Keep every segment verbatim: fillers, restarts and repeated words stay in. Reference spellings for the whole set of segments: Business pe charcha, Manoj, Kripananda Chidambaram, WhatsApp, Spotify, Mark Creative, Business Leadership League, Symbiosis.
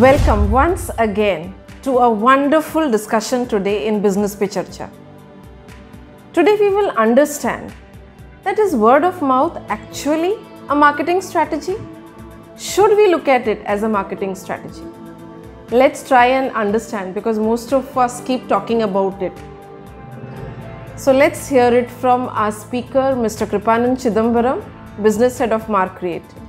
Welcome once again to a wonderful discussion today in Business pe charcha. Today we will understand that is word of mouth actually a marketing strategy? Should we look at it as a marketing strategy? Let's try and understand because most of us keep talking about it. So let's hear it from our speaker, Mister Kripananda Chidambaram, Business Head of Mark Creative.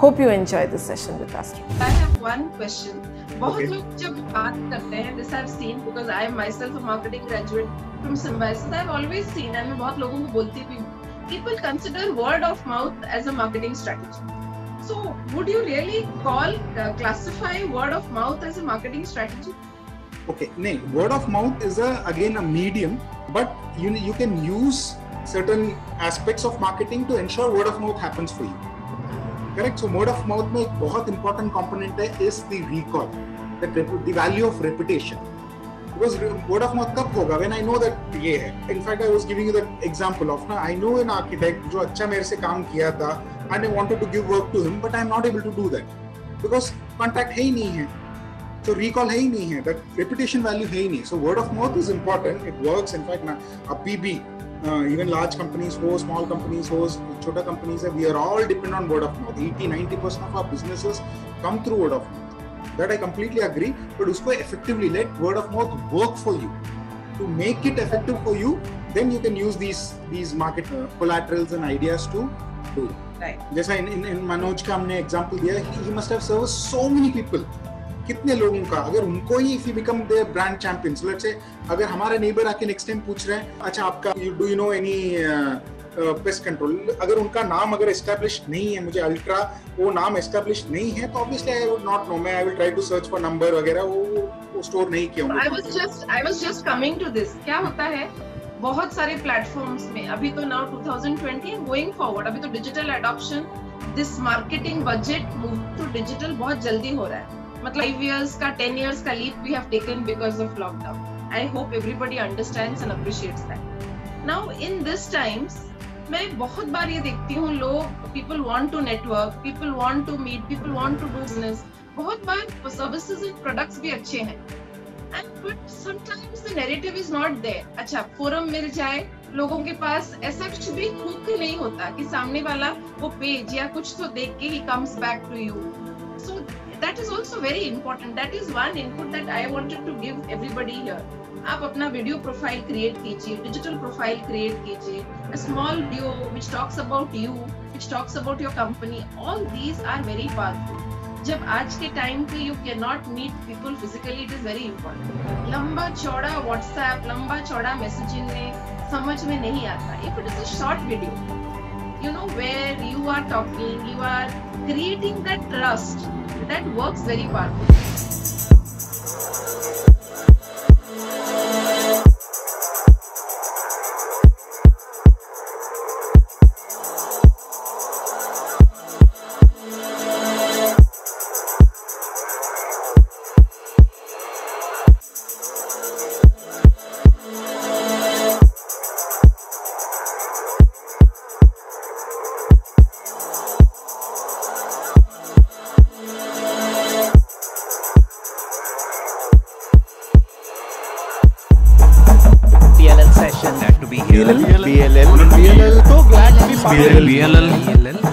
Hope you enjoy this session with us. I have one question. Okay. This I've seen because I am myself a marketing graduate from Symbiosis. I've always seen and people consider word of mouth as a marketing strategy. So would you really call, uh, classify word of mouth as a marketing strategy? Okay, no, word of mouth is a, again a medium, but you, you can use certain aspects of marketing to ensure word of mouth happens for you. Correct? So word of mouth mein ek bahut important component hai, is the recall, the, the value of reputation. Because word of mouth kab hoga when I know that ye hai. In fact, I was giving you the example of na, I know an architect jo achha mere se kaam kiya tha and I wanted to give work to him, but I am not able to do that because contact hai hi nahi hai. So recall hai hi nahi hai, that reputation value hai hi nahi. So word of mouth is important. It works. In fact, na, a P B. Uh, even large companies ho, small companies ho, chota companies hai, we are all dependent on word of mouth. eighty to ninety percent of our businesses come through word of mouth. That I completely agree, but usko effectively let word of mouth work for you. To make it effective for you, then you can use these these market uh, collaterals and ideas to do. Right. Just in, in, in Manoj ka humne example diya, he, he must have served so many people. कितने लोगों का अगर उनको ही if you become their brand champions, let's say अगर हमारे neighbor आके next time पूछ रहे हैं अच्छा आपका do you know any uh, pest control, अगर उनका नाम अगर establish नहीं है, मुझे ultra वो नाम establish नहीं है तो obviously I would not know, मैं I will try to search for number वगैरह वो वो store नहीं किया हूँ. I was just I was just coming to this. क्या होता है बहुत सारे platforms में अभी तो now twenty twenty and going forward अभी तो digital adoption, this marketing budget move to digital बहुत जल्दी हो रहा है. five years ka, ten years ka leap we have taken because of lockdown. I hope everybody understands and appreciates that. Now in these times, main bahut baar ye dekhti hoon, log, people want to network, people want to meet, people want to do business. Bahut baar services and products bhi achhe hain. And but sometimes the narrative is not there. Acha forum mil jaye, लोगों के पास ऐसा कुछ भी खुद के नहीं होता कि सामने वाला वो पेज या कुछ तो देख के ही comes back to you. So that is also very important. That is one input that I wanted to give everybody here. आप अपना video profile create कीजिए, digital profile create कीजिए, a small video which talks about you, which talks about your company. All these are very powerful. जब आज के time पे you cannot meet people physically, it is very important. लंबा चौड़ा WhatsApp, लंबा चौड़ा messaging में समझ में नहीं आता. If it is a short video, you know, where you are talking, you are creating that trust, that works very powerfully. B L L, B L L, so glad to be part of B L L.